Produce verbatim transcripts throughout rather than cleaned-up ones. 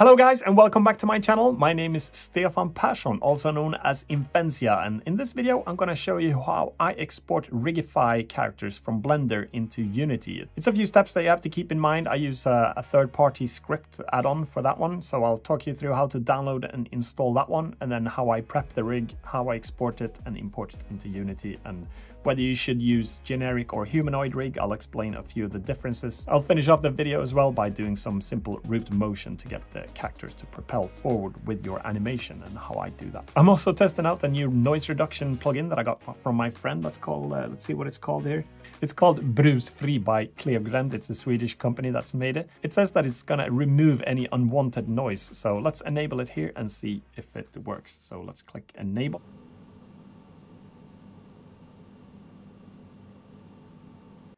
Hello guys and welcome back to my channel. My name is Stefan Persson, also known as Imphenzia, and in this video I'm gonna show you how I export Rigify characters from Blender into Unity. It's a few steps that you have to keep in mind. I use a, a third-party script add-on for that one, so I'll talk you through how to download and install that one, and then how I prep the rig, how I export it and import it into Unity, and whether you should use generic or humanoid rig. I'll explain a few of the differences. I'll finish off the video as well by doing some simple root motion to get the characters to propel forward with your animation, and how I do that. I'm also testing out a new noise reduction plugin that I got from my friend. Let's call, uh, let's see what it's called here. It's called Brusfri by Klevgrand. It's a Swedish company that's made it. It says that it's gonna remove any unwanted noise. So let's enable it here and see if it works. So let's click enable.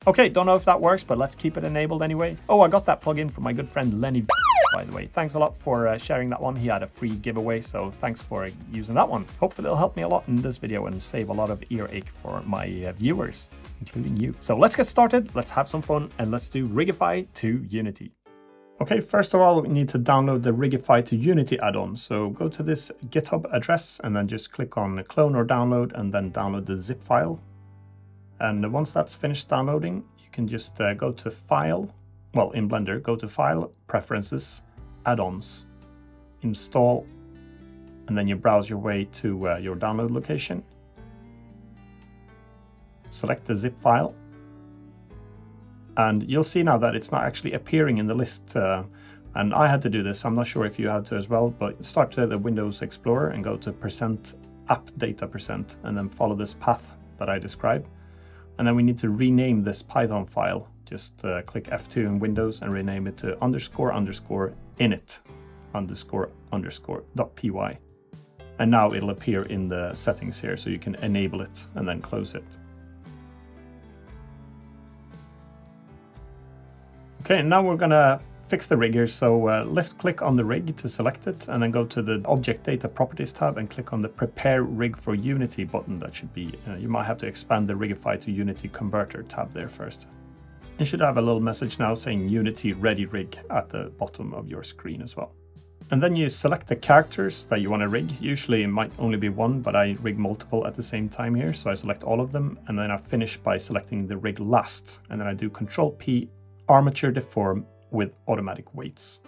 Okay, don't know if that works, but let's keep it enabled anyway. Oh, I got that plugin from my good friend Lenny, by the way. Thanks a lot for uh, sharing that one. He had a free giveaway, so thanks for uh, using that one. Hopefully it'll help me a lot in this video and save a lot of earache for my uh, viewers, including you. So let's get started, let's have some fun, and let's do Rigify to Unity. Okay, first of all, we need to download the Rigify to Unity add-on. So go to this GitHub address and then just click on clone or download and then download the zip file. And once that's finished downloading, you can just uh, go to File, well, in Blender, go to File, Preferences, Add-ons, Install, and then you browse your way to uh, your download location. Select the zip file. And you'll see now that it's not actually appearing in the list. Uh, and I had to do this, I'm not sure if you had to as well, but start to the Windows Explorer and go to percent app data percent, and then follow this path that I described. And then we need to rename this Python file. Just uh, click F two in Windows and rename it to underscore underscore init underscore underscore dot py. And now it'll appear in the settings here, so you can enable it and then close it. Okay, and now we're gonna fix the rig here. So uh, left click on the rig to select it, and then go to the Object Data Properties tab and click on the Prepare Rig for Unity button. That should be, uh, you might have to expand the Rigify to Unity Converter tab there first. You should have a little message now saying Unity Ready Rig at the bottom of your screen as well. And then you select the characters that you want to rig. Usually it might only be one, but I rig multiple at the same time here. So I select all of them, and then I finish by selecting the rig last. And then I do Control P, Armature Deform, with automatic weights.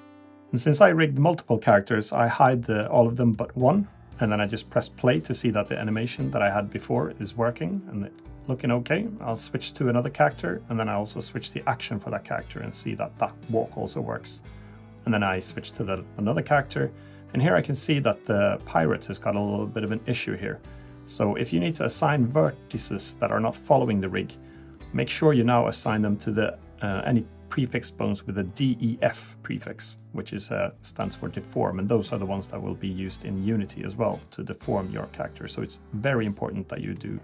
And since I rigged multiple characters, I hide uh, all of them but one, and then I just press play to see that the animation that I had before is working and looking okay. I'll switch to another character, and then I also switch the action for that character and see that that walk also works. And then I switch to the, another character, and here I can see that the pirate has got a little bit of an issue here. So if you need to assign vertices that are not following the rig, make sure you now assign them to the uh, any prefix bones with a D E F prefix, which is uh, stands for deform, and those are the ones that will be used in Unity as well to deform your character. So it's very important that you do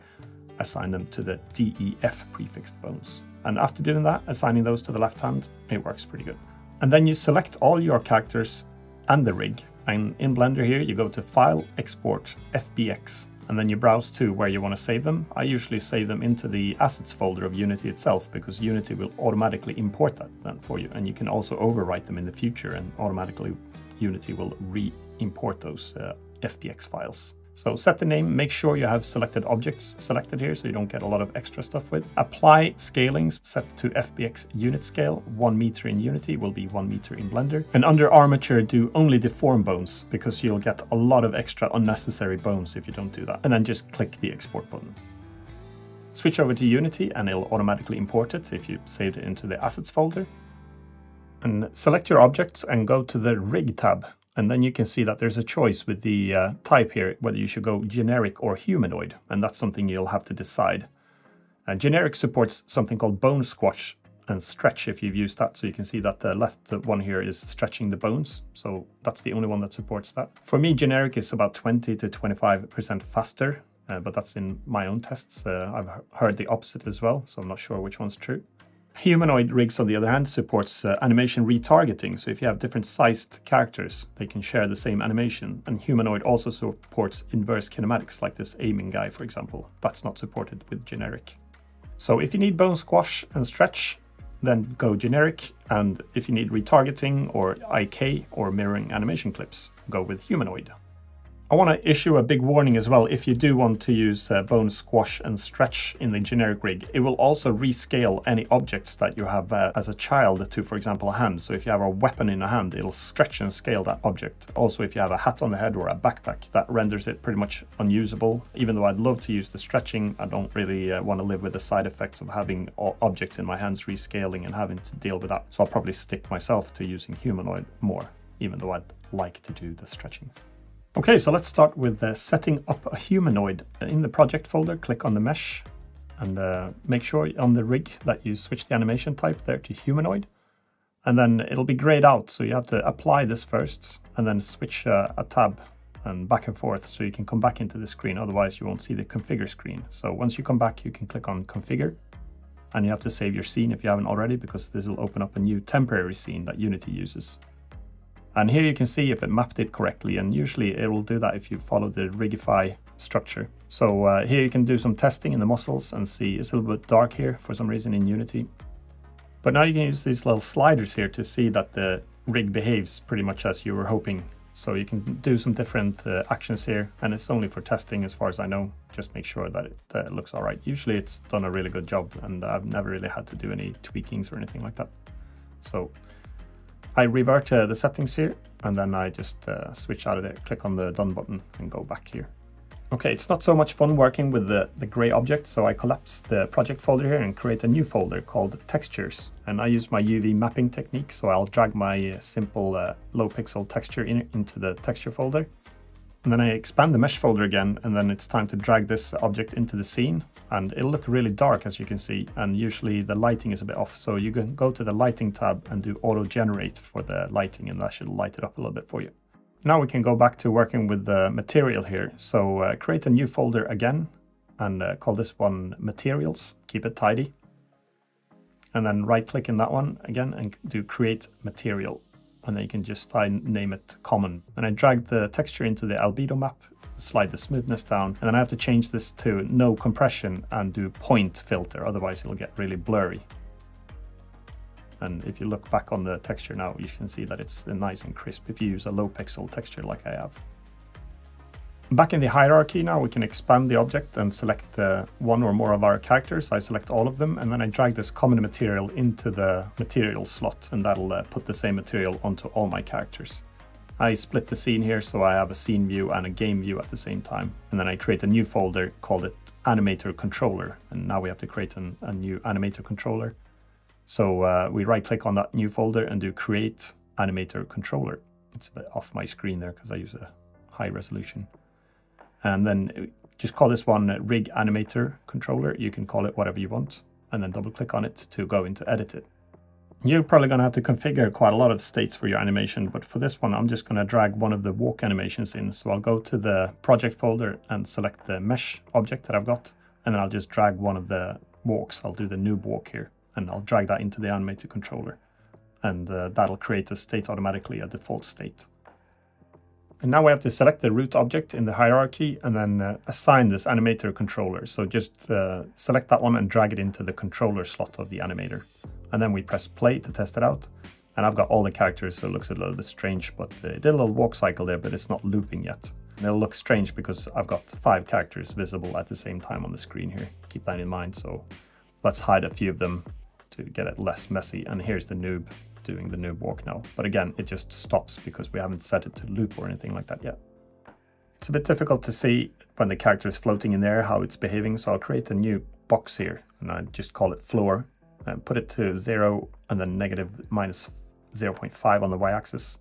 assign them to the D E F prefixed bones. And after doing that, assigning those to the left hand, it works pretty good. And then you select all your characters and the rig, and in Blender here you go to File, Export, F B X, and then you browse to where you want to save them. I usually save them into the assets folder of Unity itself, because Unity will automatically import that then for you, and you can also overwrite them in the future, and automatically Unity will re-import those uh, F B X files. So set the name, make sure you have selected objects selected here so you don't get a lot of extra stuff with. Apply scalings, set to F B X unit scale. One meter in Unity will be one meter in Blender. And under armature, do only deform bones, because you'll get a lot of extra unnecessary bones if you don't do that. And then just click the export button. Switch over to Unity and it'll automatically import it if you saved it into the assets folder. And select your objects and go to the rig tab. And then you can see that there's a choice with the uh, type here, whether you should go generic or humanoid, and that's something you'll have to decide. Uh, generic supports something called bone squash and stretch if you've used that, so you can see that the left one here is stretching the bones, so that's the only one that supports that. For me, generic is about twenty to twenty-five percent faster, uh, but that's in my own tests. Uh, I've heard the opposite as well, so I'm not sure which one's true. Humanoid rigs, on the other hand, supports uh, animation retargeting, so if you have different sized characters, they can share the same animation. And humanoid also supports inverse kinematics, like this aiming guy, for example. That's not supported with generic. So if you need bone squash and stretch, Then go generic, and if you need retargeting or I K or mirroring animation clips, go with humanoid. I want to issue a big warning as well. If you do want to use uh, bone squash and stretch in the generic rig, it will also rescale any objects that you have uh, as a child to, for example, a hand. So if you have a weapon in a hand, it'll stretch and scale that object. Also, if you have a hat on the head or a backpack, that renders it pretty much unusable. Even though I'd love to use the stretching, I don't really uh, want to live with the side effects of having objects in my hands rescaling and having to deal with that. So I'll probably stick myself to using humanoid more, even though I'd like to do the stretching. Okay, so let's start with uh, setting up a humanoid. In the project folder, click on the mesh and uh, make sure on the rig that you switch the animation type there to humanoid. And then it'll be grayed out, so you have to apply this first and then switch uh, a tab and back and forth so you can come back into the screen. Otherwise, you won't see the configure screen. So once you come back, you can click on configure. And you have to save your scene if you haven't already, because this will open up a new temporary scene that Unity uses. And here you can see if it mapped it correctly, and usually it will do that if you follow the Rigify structure. So uh, here you can do some testing in the muscles and see it's a little bit dark here for some reason in Unity. But now you can use these little sliders here to see that the rig behaves pretty much as you were hoping. So you can do some different uh, actions here, and it's only for testing as far as I know. Just make sure that it uh, looks all right. Usually it's done a really good job, and I've never really had to do any tweakings or anything like that. So I revert uh, the settings here, and then I just uh, switch out of there, click on the done button and go back here. Okay, it's not so much fun working with the, the gray object, so I collapse the project folder here and create a new folder called textures. And I use my U V mapping technique, so I'll drag my simple uh, low pixel texture in, into the texture folder. And then I expand the mesh folder again, and then it's time to drag this object into the scene. And it'll look really dark, as you can see, and usually the lighting is a bit off. So you can go to the lighting tab and do auto generate for the lighting, and that should light it up a little bit for you. Now we can go back to working with the material here. So uh, create a new folder again and uh, call this one materials, keep it tidy. And then right click in that one again and do create material. And then you can just I name it common. And I drag the texture into the albedo map, slide the smoothness down, and then I have to change this to no compression and do point filter, otherwise it'll get really blurry. And if you look back on the texture now, you can see that it's nice and crisp if you use a low pixel texture like I have. Back in the hierarchy now, we can expand the object and select uh, one or more of our characters. I select all of them, and then I drag this common material into the material slot, and that'll uh, put the same material onto all my characters. I split the scene here, so I have a scene view and a game view at the same time. And then I create a new folder, called it animator controller. And now we have to create an, a new animator controller. So uh, we right click on that new folder and do create animator controller. It's a bit off my screen there because I use a high resolution. And then just call this one rig animator controller. You can call it whatever you want, and then double click on it to go into edit it. You're probably going to have to configure quite a lot of states for your animation, but for this one, I'm just going to drag one of the walk animations in. So I'll go to the project folder and select the mesh object that I've got, and then I'll just drag one of the walks. I'll do the noob walk here, and I'll drag that into the animator controller, and uh, that'll create a state automatically, a default state. And now we have to select the root object in the hierarchy and then uh, assign this animator controller. So just uh, select that one and drag it into the controller slot of the animator. And then we press play to test it out. And I've got all the characters, so it looks a little bit strange, but it did a little walk cycle there, but it's not looping yet. And it'll look strange because I've got five characters visible at the same time on the screen here. Keep that in mind. So let's hide a few of them to get it less messy. And here's the noob doing the noob walk now, but again it just stops because we haven't set it to loop or anything like that yet. It's a bit difficult to see when the character is floating in there how it's behaving, so I'll create a new box here and I just call it floor and put it to zero and then negative minus zero point five on the y-axis,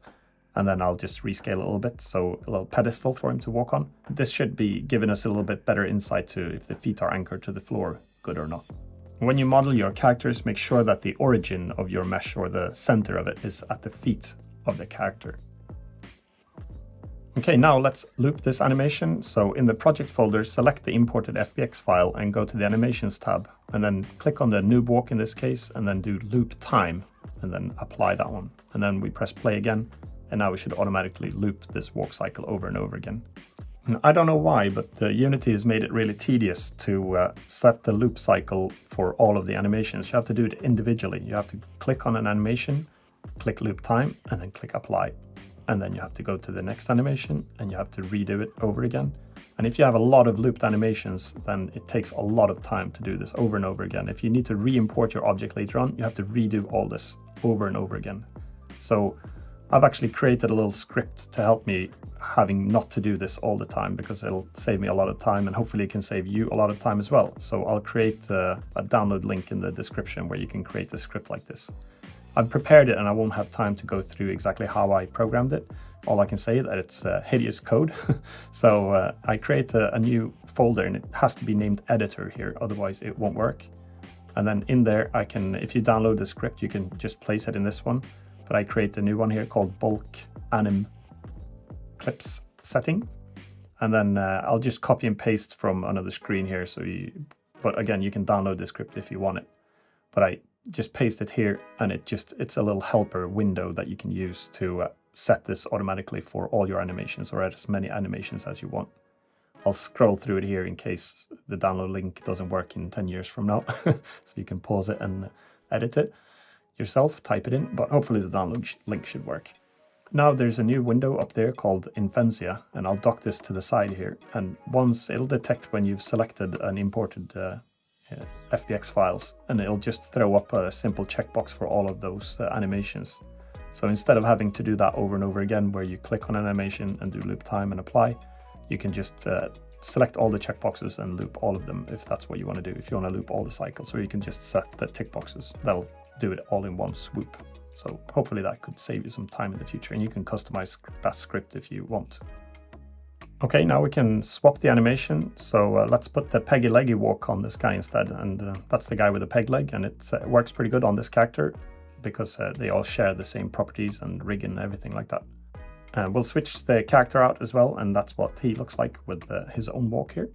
and then I'll just rescale a little bit, so a little pedestal for him to walk on. This should be giving us a little bit better insight to if the feet are anchored to the floor good or not. When you model your characters, make sure that the origin of your mesh or the center of it is at the feet of the character. Okay, now let's loop this animation. So in the project folder, select the imported F B X file and go to the animations tab, and then click on the noob walk in this case, and then do loop time and then apply that one. And then we press play again, and now we should automatically loop this walk cycle over and over again. And I don't know why, but uh, Unity has made it really tedious to uh, set the loop cycle for all of the animations. You have to do it individually. You have to click on an animation, click loop time, and then click apply. And then you have to go to the next animation and you have to redo it over again. And if you have a lot of looped animations, then it takes a lot of time to do this over and over again. If you need to re-import your object later on, you have to redo all this over and over again. So I've actually created a little script to help me having not to do this all the time, because it'll save me a lot of time, and hopefully it can save you a lot of time as well. So I'll create a, a download link in the description where you can create a script like this. I've prepared it and I won't have time to go through exactly how I programmed it. All I can say is that it's uh, hideous code. So uh, I create a, a new folder, and it has to be named editor here, otherwise it won't work. And then in there I can, if you download the script, you can just place it in this one. But I create a new one here called Bulk Anim Clips Setting. And then uh, I'll just copy and paste from another screen here. So you, but again, you can download the script if you want it. But I just paste it here, and it just, it's a little helper window that you can use to uh, set this automatically for all your animations, or as many animations as you want. I'll scroll through it here in case the download link doesn't work in ten years from now. So you can pause it and edit it yourself, type it in, but hopefully the download sh link should work. Now there's a new window up there called Imphenzia, and I'll dock this to the side here, and once it'll detect when you've selected and imported uh, uh, F B X files, and it'll just throw up a simple checkbox for all of those uh, animations. So instead of having to do that over and over again, where you click on an animation and do loop time and apply, you can just uh, select all the checkboxes and loop all of them, if that's what you want to do, if you want to loop all the cycles, or you can just set the tick boxes. That'll do it all in one swoop. So hopefully that could save you some time in the future, and you can customize that script if you want. Okay, now we can swap the animation. So uh, let's put the Peggy Leggy walk on this guy instead, and uh, that's the guy with the peg leg, and it uh, works pretty good on this character because uh, they all share the same properties and rig and everything like that. And we'll switch the character out as well, and that's what he looks like with uh, his own walk here.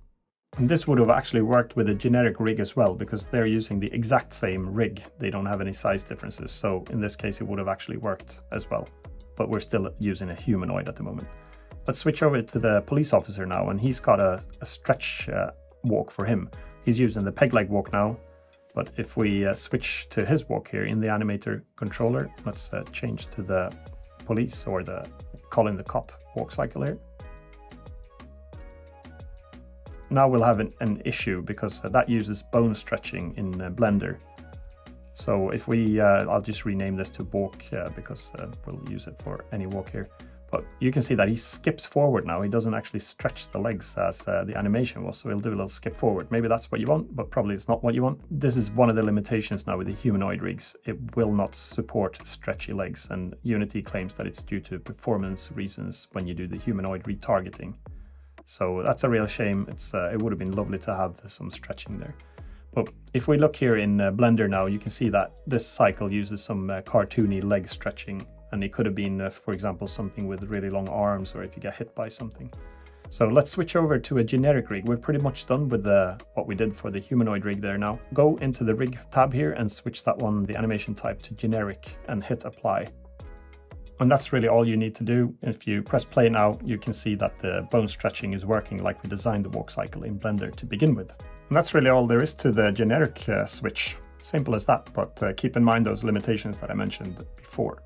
And this would have actually worked with a generic rig as well, because they're using the exact same rig. They don't have any size differences. So in this case, it would have actually worked as well, but we're still using a humanoid at the moment. Let's switch over to the police officer now, and he's got a, a stretch uh, walk for him. He's using the peg leg walk now, but if we uh, switch to his walk here in the animator controller, let's uh, change to the police, or the calling the cop walk cycle here. Now we'll have an, an issue, because that uses bone stretching in uh, Blender. So if we, uh, I'll just rename this to walk uh, because uh, we'll use it for any walk here. But you can see that he skips forward now. He doesn't actually stretch the legs as uh, the animation was. So he'll do a little skip forward. Maybe that's what you want, but probably it's not what you want. This is one of the limitations now with the humanoid rigs. It will not support stretchy legs, and Unity claims that it's due to performance reasons when you do the humanoid retargeting. So that's a real shame. It's uh, it would have been lovely to have some stretching there. But if we look here in uh, Blender now, you can see that this cycle uses some uh, cartoony leg stretching, and it could have been, uh, for example, something with really long arms, or if you get hit by something. So let's switch over to a generic rig. We're pretty much done with uh, what we did for the humanoid rig there now. Go into the rig tab here and switch that one, the animation type, to generic, and hit apply. And that's really all you need to do. If you press play now, you can see that the bone stretching is working like we designed the walk cycle in Blender to begin with. And that's really all there is to the generic uh, switch. Simple as that, but uh, keep in mind those limitations that I mentioned before.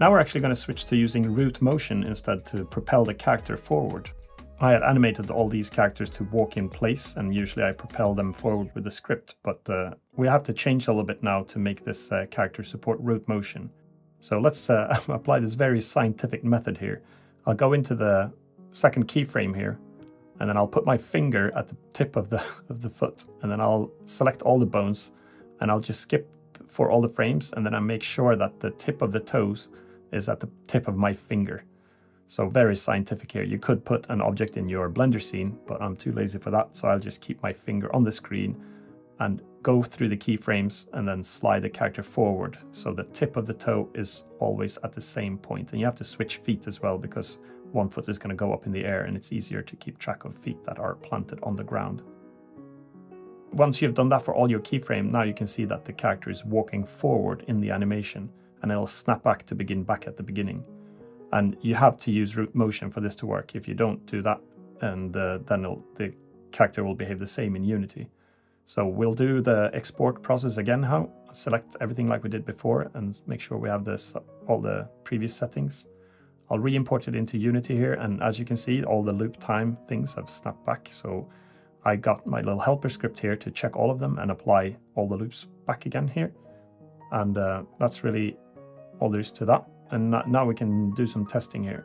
Now we're actually going to switch to using root motion instead to propel the character forward. I had animated all these characters to walk in place, and usually I propel them forward with the script, but uh, we have to change a little bit now to make this uh, character support root motion. So let's uh, apply this very scientific method here. I'll go into the second keyframe here, and then I'll put my finger at the tip of the, of the foot, and then I'll select all the bones, and I'll just skip for all the frames, and then I make sure that the tip of the toes is at the tip of my finger. So very scientific here. You could put an object in your Blender scene, but I'm too lazy for that, so I'll just keep my finger on the screen and go through the keyframes and then slide the character forward. So the tip of the toe is always at the same point. And you have to switch feet as well, because one foot is going to go up in the air, and it's easier to keep track of feet that are planted on the ground. Once you've done that for all your keyframe, now you can see that the character is walking forward in the animation, and it'll snap back to begin back at the beginning. And you have to use root motion for this to work. If you don't do that, and uh, then the character will behave the same in Unity. So we'll do the export process again now, select everything like we did before and make sure we have this, all the previous settings. I'll re-import it into Unity here, and as you can see, all the loop time things have snapped back. So I got my little helper script here to check all of them and apply all the loops back again here. And uh, that's really all there is to that. And now we can do some testing here.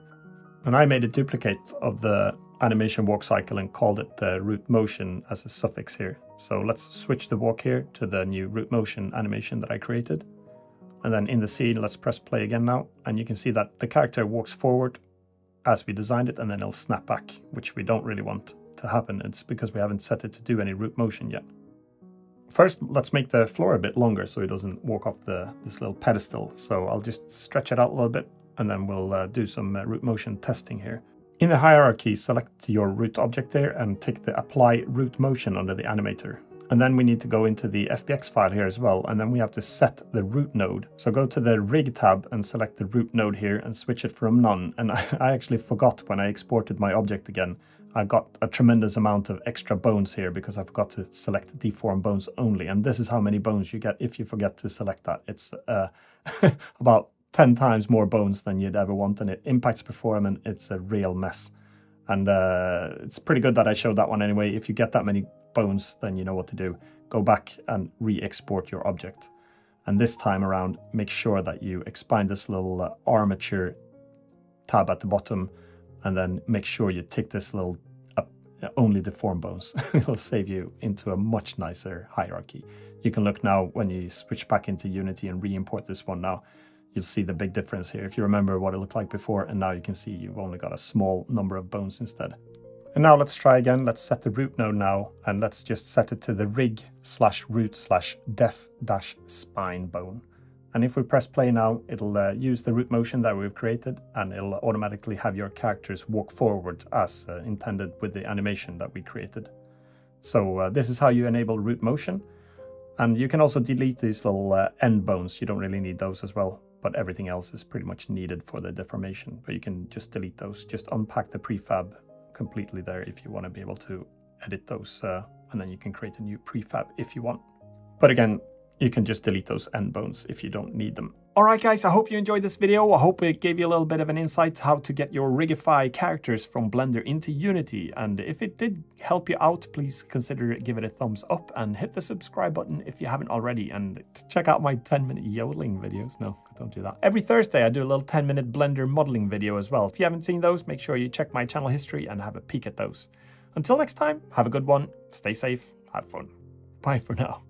And I made a duplicate of the animation walk cycle and called it the root motion as a suffix here. So let's switch the walk here to the new root motion animation that I created. And then in the scene, let's press play again now. And you can see that the character walks forward as we designed it, and then it'll snap back, which we don't really want to happen. It's because we haven't set it to do any root motion yet. First, let's make the floor a bit longer so it doesn't walk off the, this little pedestal. So I'll just stretch it out a little bit, and then we'll uh, do some uh, root motion testing here. In the hierarchy, select your root object there and tick the apply root motion under the animator. And then we need to go into the F B X file here as well, and then we have to set the root node. So go to the rig tab and select the root node here and switch it from none. And I actually forgot when I exported my object again, I got a tremendous amount of extra bones here because I forgot to select deform bones only. And this is how many bones you get if you forget to select that. It's uh, about ten times more bones than you'd ever want, and it impacts performance. It's a real mess. And uh, it's pretty good that I showed that one anyway. If you get that many bones, then you know what to do. Go back and re-export your object, and this time around make sure that you expand this little uh, armature tab at the bottom, and then make sure you tick this little uh, only deform bones. It'll save you into a much nicer hierarchy. You can look now when you switch back into Unity and re-import this one now, you'll see the big difference here if you remember what it looked like before, and now you can see you've only got a small number of bones instead. And now let's try again. Let's set the root node now, and let's just set it to the rig slash root slash def dash spine bone. And if we press play now, it'll uh, use the root motion that we've created, and it'll automatically have your characters walk forward as uh, intended with the animation that we created. So uh, this is how you enable root motion. And you can also delete these little uh, end bones. You don't really need those as well, but everything else is pretty much needed for the deformation. But you can just delete those, just unpack the prefab completely there if you want to be able to edit those, uh, and then you can create a new prefab if you want. But again, you can just delete those end bones if you don't need them. Alright guys, I hope you enjoyed this video. I hope it gave you a little bit of an insight to how to get your Rigify characters from Blender into Unity. And if it did help you out, please consider giving it a thumbs up and hit the subscribe button if you haven't already. And check out my ten minute yodeling videos. No, don't do that. Every Thursday I do a little ten minute Blender modeling video as well. If you haven't seen those, make sure you check my channel history and have a peek at those. Until next time, have a good one, stay safe, have fun. Bye for now.